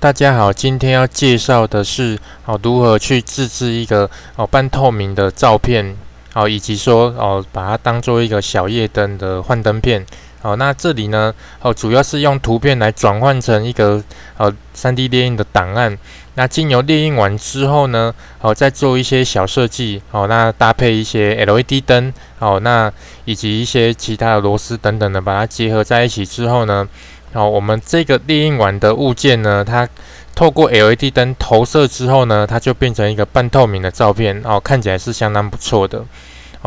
大家好，今天要介绍的是如何去自制一个半透明的照片，以及说把它当做一个小夜灯的幻灯片。那这里呢主要是用图片来转换成一个3D 列印的档案。那经由列印完之后呢再做一些小设计，那搭配一些 LED 灯，那以及一些其他的螺丝等等的，把它结合在一起之后呢。我们这个列印完的物件呢，它透过 LED 灯投射之后呢，它就变成一个半透明的照片，看起来是相当不错的。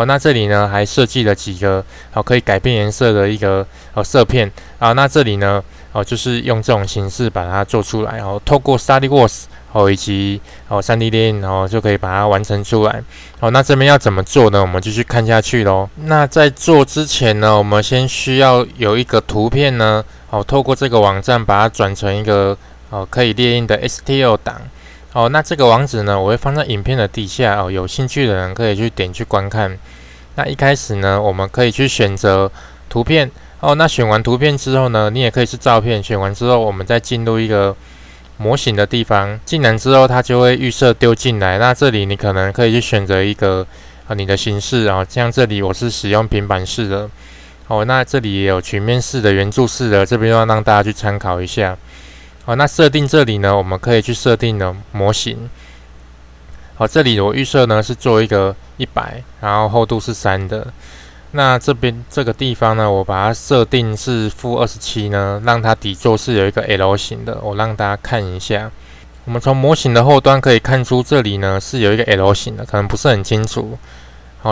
那这里呢还设计了几个可以改变颜色的一个色片啊。那这里呢就是用这种形式把它做出来，透过 Study Wars 以及3D 列印就可以把它完成出来。那这边要怎么做呢？我们继续看下去咯。那在做之前呢，我们先需要有一个图片呢。透过这个网站把它转成一个可以列印的 STL 档。那这个网址呢，我会放在影片的底下，有兴趣的人可以去点去观看。那一开始呢，我们可以去选择图片。那选完图片之后呢，你也可以是照片。选完之后，我们再进入一个模型的地方。进来之后，它就会预设丢进来。那这里你可能可以去选择一个你的形式啊，像这里我是使用平板式的。那这里也有曲面式的、圆柱式的，这边要让大家去参考一下。那设定这里呢，我们可以去设定的模型。这里我预设呢是做一个100，然后厚度是3的。那这边这个地方呢，我把它设定是-27呢，让它底座是有一个 L 型的。我让大家看一下，我们从模型的后端可以看出，这里呢是有一个 L 型的，可能不是很清楚。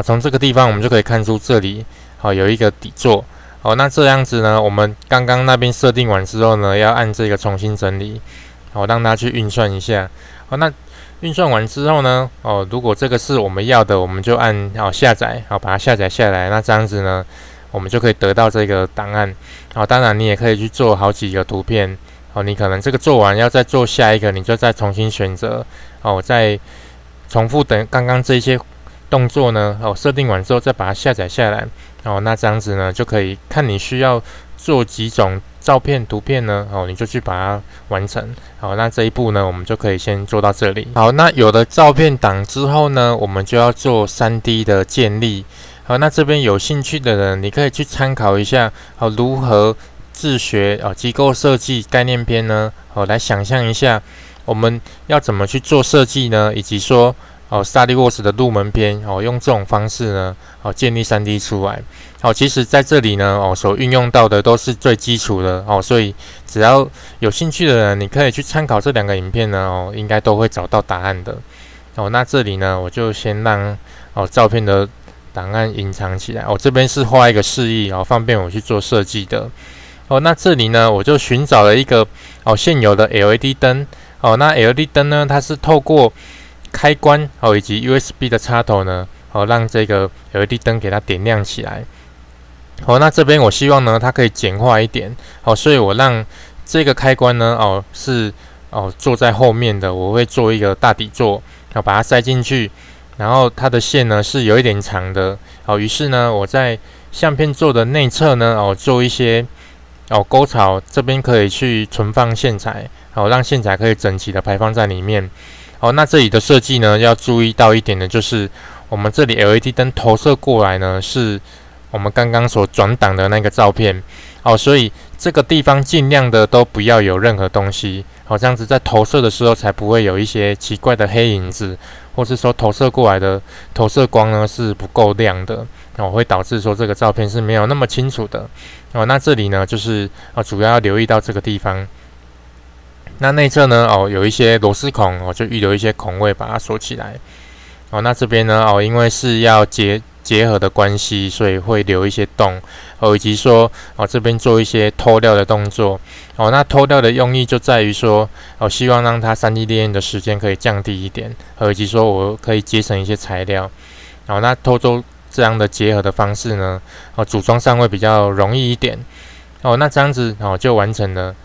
从这个地方我们就可以看出这里。有一个底座。那这样子呢，我们刚刚那边设定完之后呢，要按这个重新整理，让它去运算一下。那运算完之后呢，如果这个是我们要的，我们就按下载，把它下载下来。那这样子呢，我们就可以得到这个档案。当然你也可以去做好几个图片。你可能这个做完要再做下一个，你就再重新选择。再重复等刚刚这些动作呢，设定完之后再把它下载下来。那这样子呢，就可以看你需要做几种照片、图片呢，你就去把它完成。那这一步呢，我们就可以先做到这里。好，那有了照片档之后呢，我们就要做 3D 的建立。那这边有兴趣的人，你可以去参考一下，如何自学结构设计概念篇呢，来想象一下我们要怎么去做设计呢，以及说。Study Wars 的入门篇，用这种方式呢，建立 3D 出来。其实在这里呢，所运用到的都是最基础的，所以只要有兴趣的人，你可以去参考这两个影片呢，应该都会找到答案的。那这里呢，我就先让照片的档案隐藏起来。这边是画一个示意，方便我去做设计的。那这里呢，我就寻找了一个现有的 LED 灯。那 LED 灯呢，它是透过开关以及 USB 的插头呢，让这个 LED 灯给它点亮起来。那这边我希望呢，它可以简化一点。所以我让这个开关呢，是坐在后面的，我会做一个大底座，把它塞进去。然后它的线呢是有一点长的。于是呢，我在相片座的内侧呢，做一些沟槽，这边可以去存放线材，让线材可以整齐的排放在里面。那这里的设计呢，要注意到一点的就是，我们这里 LED 灯投射过来呢，是我们刚刚所转档的那个照片。所以这个地方尽量的都不要有任何东西。这样子在投射的时候才不会有一些奇怪的黑影子，或是说投射过来的投射光呢是不够亮的，会导致说这个照片是没有那么清楚的。那这里呢，就是主要要留意到这个地方。那内侧呢，有一些螺丝孔，就预留一些孔位把它锁起来。那这边呢，因为是要结合的关系，所以会留一些洞，以及说这边做一些偷料的动作。那偷料的用意就在于说，希望让它 3D 列印的时间可以降低一点，以及说我可以节省一些材料。那偷做这样的结合的方式呢，组装上会比较容易一点。那这样子就完成了。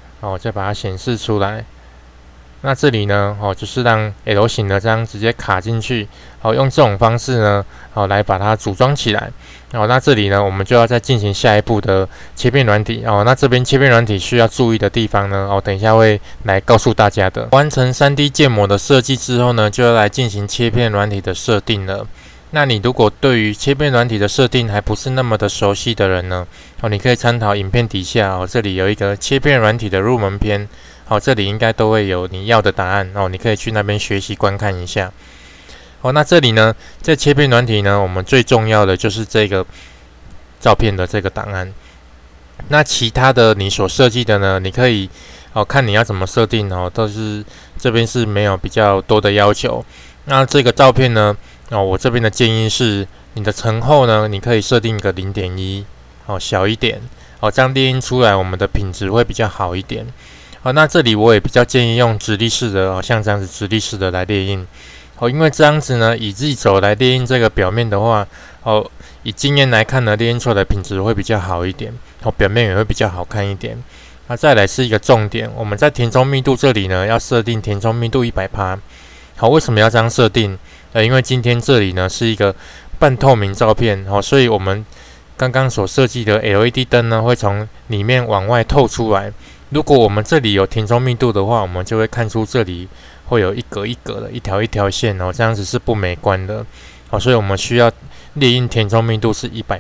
再把它显示出来。那这里呢，就是让 L 型的这样直接卡进去。用这种方式呢，来把它组装起来。哦，那这里呢，我们就要再进行下一步的切片软体哦。那这边切片软体需要注意的地方呢，哦，等一下会来告诉大家的。完成 3D 建模的设计之后呢，就要来进行切片软体的设定了。那你如果对于切片软体的设定还不是那么的熟悉的人呢，哦，你可以参考影片底下哦，这里有一个切片软体的入门篇，哦，这里应该都会有你要的答案哦，你可以去那边学习观看一下。 哦，那这里呢，在切片软体呢，我们最重要的就是这个照片的这个档案。那其他的你所设计的呢，你可以哦看你要怎么设定哦，但是这边是没有比较多的要求。那这个照片呢，哦，我这边的建议是，你的层厚呢，你可以设定个 0.1 哦，小一点哦，这样列印出来我们的品质会比较好一点。哦，那这里我也比较建议用直立式的哦，像这样子直立式的来列印。 哦，因为这样子呢，以 Z 轴来列印这个表面的话，哦，以经验来看呢，列印出来的品质会比较好一点，哦，表面也会比较好看一点。那再来是一个重点，我们在填充密度这里呢，要设定填充密度 100%。好，为什么要这样设定？因为今天这里呢是一个半透明照片，哦，所以我们刚刚所设计的 LED 灯呢，会从里面往外透出来。如果我们这里有填充密度的话，我们就会看出这里。 会有一格一格的、一条一条线哦，这样子是不美观的哦，所以我们需要列印填充密度是 100%。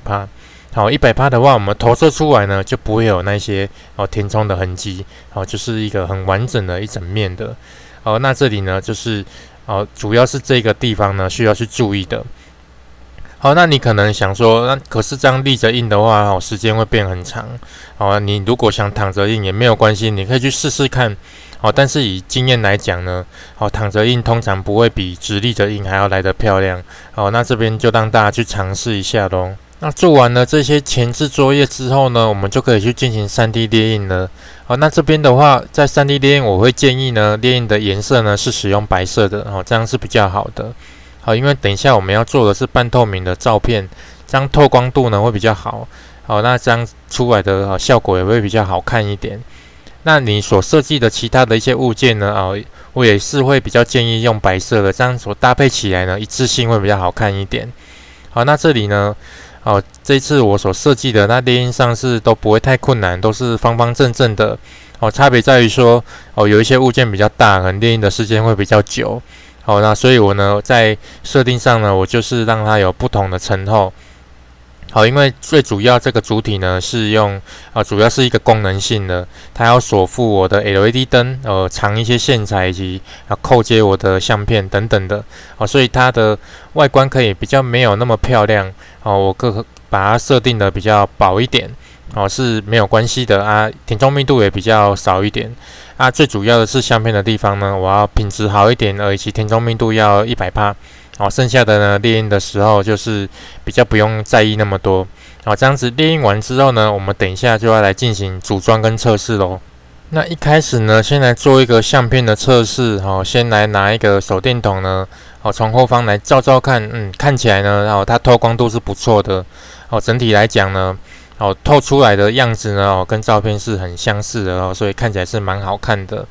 好，100%的话，我们投射出来呢就不会有那些哦填充的痕迹哦，就是一个很完整的一整面的哦。那这里呢就是哦，主要是这个地方呢需要去注意的。好，那你可能想说，那可是这样立着印的话，哦时间会变很长哦。你如果想躺着印也没有关系，你可以去试试看。 哦，但是以经验来讲呢，哦，躺着印通常不会比直立着印还要来得漂亮。哦，那这边就让大家去尝试一下咯。那做完了这些前置作业之后呢，我们就可以去进行 3D 列印了。哦，那这边的话，在 3D 列印，我会建议呢，列印的颜色呢是使用白色的，哦，这样是比较好的。好，因为等一下我们要做的是半透明的照片，这样透光度呢会比较好。好，那这样出来的哦效果也会比较好看一点。 那你所设计的其他的一些物件呢？哦，我也是会比较建议用白色的，这样所搭配起来呢，一致性会比较好看一点。好，那这里呢，哦，这次我所设计的那列印上是都不会太困难，都是方方正正的。哦，差别在于说，哦，有一些物件比较大，可能列印的时间会比较久。好，那所以我呢在设定上呢，我就是让它有不同的层厚。 好，因为最主要这个主体呢是用主要是一个功能性的，它要锁附我的 LED 灯，藏一些线材以及扣接我的相片等等的，哦，所以它的外观可以比较没有那么漂亮，哦，我把它设定的比较薄一点，哦是没有关系的啊，填充密度也比较少一点啊，最主要的是相片的地方呢，我要品质好一点，以及填充密度要 100%。 好，剩下的呢，列印的时候就是比较不用在意那么多。好，这样子列印完之后呢，我们等一下就要来进行组装跟测试咯。那一开始呢，先来做一个相片的测试。好，先来拿一个手电筒呢，好，从后方来照照看。嗯，看起来呢，哦，它透光度是不错的。哦，整体来讲呢，哦，透出来的样子呢，哦，跟照片是很相似的哦，所以看起来是蛮好看的。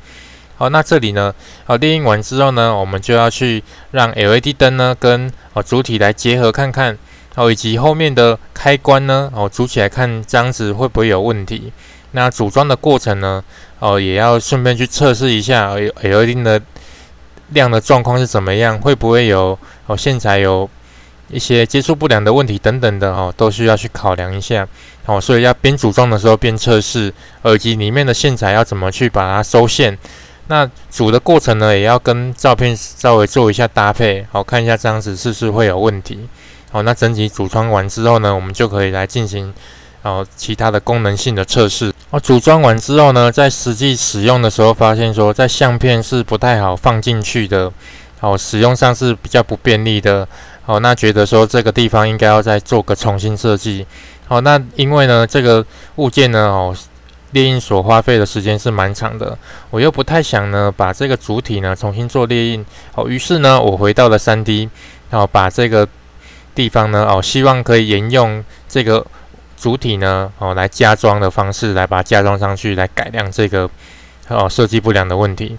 好，那这里呢，列印完之后呢，我们就要去让 LED 灯呢跟主体来结合看看，哦，以及后面的开关呢，哦，组起来看这样子会不会有问题。那组装的过程呢，哦，也要顺便去测试一下 LED 的亮的状况是怎么样，会不会有哦线材有一些接触不良的问题等等的哦，都需要去考量一下。哦，所以要边组装的时候边测试，以及里面的线材要怎么去把它收线。 那组的过程呢，也要跟照片稍微做一下搭配，好看一下这样子是不是会有问题。好，那整体组装完之后呢，我们就可以来进行其他的功能性的测试。哦，组装完之后呢，在实际使用的时候，发现说在相片是不太好放进去的，好，使用上是比较不便利的。好，那觉得说这个地方应该要再做个重新设计。好，那因为呢这个物件呢，哦。 列印所花费的时间是蛮长的，我又不太想呢把这个主体呢重新做列印，哦，于是呢我回到了 3D， 然后把这个地方呢，哦，希望可以沿用这个主体呢，哦，来加装的方式来把它加装上去，来改良这个设计不良的问题。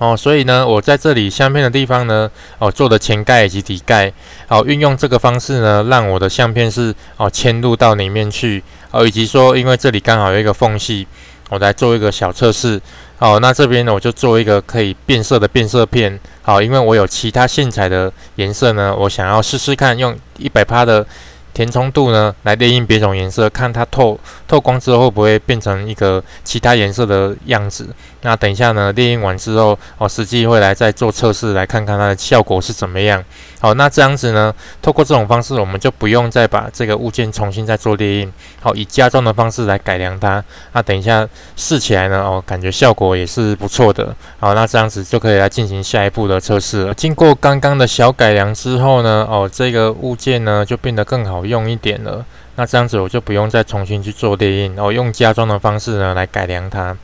哦，所以呢，我在这里相片的地方呢，哦，做的前盖以及底盖，哦，运用这个方式呢，让我的相片是哦嵌入到里面去，哦，以及说因为这里刚好有一个缝隙，我来做一个小测试，哦，那这边呢我就做一个可以变色的变色片，好，因为我有其他线材的颜色呢，我想要试试看用 100% 的填充度呢来列印别种颜色，看它透光之后会不会变成一个其他颜色的样子。那等一下呢列印完之后，哦，实际会来再做测试，来看看它的效果是怎么样。好，那这样子呢，透过这种方式，我们就不用再把这个物件重新再做列印，好，以加装的方式来改良它。那等一下试起来呢，哦，感觉效果也是不错的。好，那这样子就可以来进行下一步的测试了。经过刚刚的小改良之后呢，哦，这个物件呢就变得更好用一点了。那这样子我就不用再重新去做列印，哦，用加装的方式呢来改良它。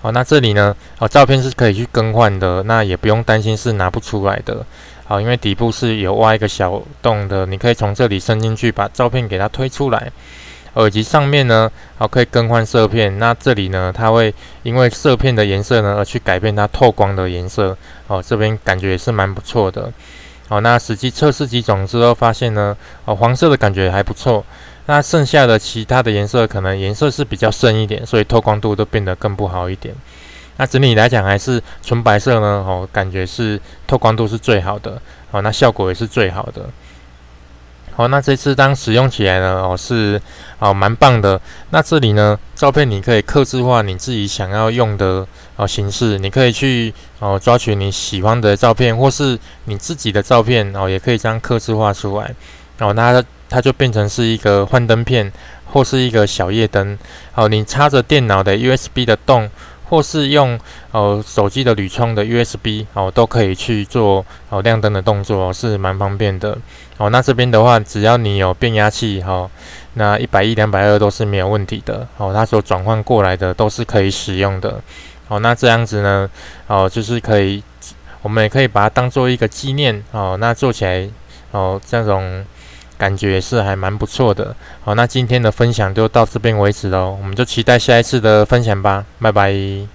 好，那这里呢，哦，照片是可以去更换的，那也不用担心是拿不出来的。好，因为底部是有挖一个小洞的，你可以从这里伸进去，把照片给它推出来。以及上面呢，好，可以更换色片。那这里呢，它会因为色片的颜色呢，而去改变它透光的颜色。哦，这边感觉也是蛮不错的。好，那实际测试几种之后发现呢，哦，黄色的感觉还不错。那剩下的其他的颜色，可能颜色是比较深一点，所以透光度都变得更不好一点。那整体来讲，还是纯白色呢，哦，感觉是透光度是最好的，哦，那效果也是最好的。好，那这次当使用起来呢，哦，是哦蛮棒的。那这里呢，照片你可以客制化你自己想要用的哦形式，你可以去哦抓取你喜欢的照片，或是你自己的照片哦，也可以这样客制化出来。哦，那它就变成是一个幻灯片，或是一个小夜灯。好，你插着电脑的 USB 的洞。或是用手机的铝窗的 USB 哦，都可以去做哦亮灯的动作，哦，是蛮方便的哦。那这边的话，只要你有变压器哦，那110、220都是没有问题的哦。它所转换过来的都是可以使用的哦。那这样子呢，哦，就是可以，我们也可以把它当做一个纪念哦。那做起来哦，这种感觉也是还蛮不错的。好，那今天的分享就到这边为止咯，我们就期待下一次的分享吧，拜拜。